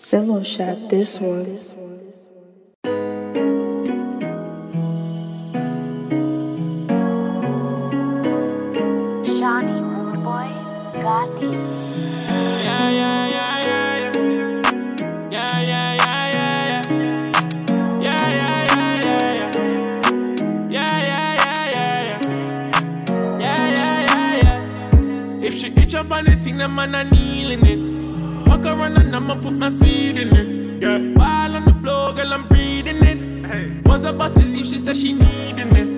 Solo shot this one. Shani Rudeboy got these beats. Yeah, yeah, yeah, yeah, yeah. Yeah, yeah, yeah, yeah, yeah. Yeah, yeah, yeah, yeah, yeah. Yeah, yeah, yeah, yeah, yeah. Yeah, yeah, yeah, yeah. If she eat your body, think that man a kneeling it. Walk around and I'ma put my seed in it. Yeah. While on the floor, girl, I'm breathing it. Hey. Was about to leave, she said she needing it.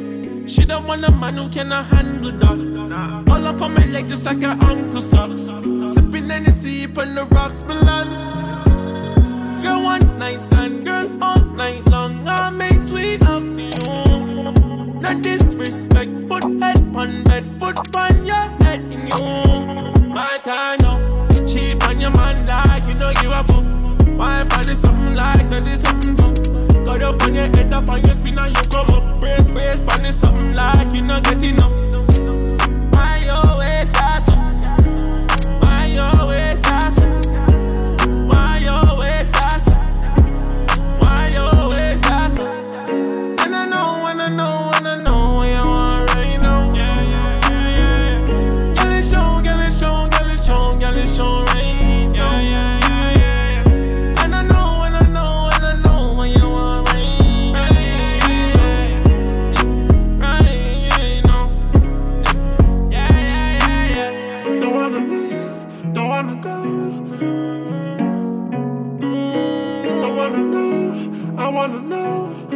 She don't want a man who cannot handle that. Nah. All up on my leg just like her uncle socks. Sipping Hennessy on the rocks, Milan. Girl, one night stand, girl, all night long. I make sweet love to you. Not disrespect, put head on bed, foot on your head in you. My time now. Cheap on your man like you know you a fool. My body something like that is something too. Got up on your head up on your spin and you come up. Brace on it something like you not getting up. Why you always awesome? Why you always awesome? Why you always awesome? Why you always awesome? And I know, and I know, and I know what you want right now. Yeah, yeah, yeah, yeah. Girl, it's on, girl, it's on. Girl, it's on right now. Yeah, yeah, yeah, yeah, yeah. And I know, and I know, and I know what you want right now. Yeah, yeah, yeah, right now. Yeah, yeah, yeah, yeah. Don't wanna leave, don't wanna go. Don't wanna know, I wanna know.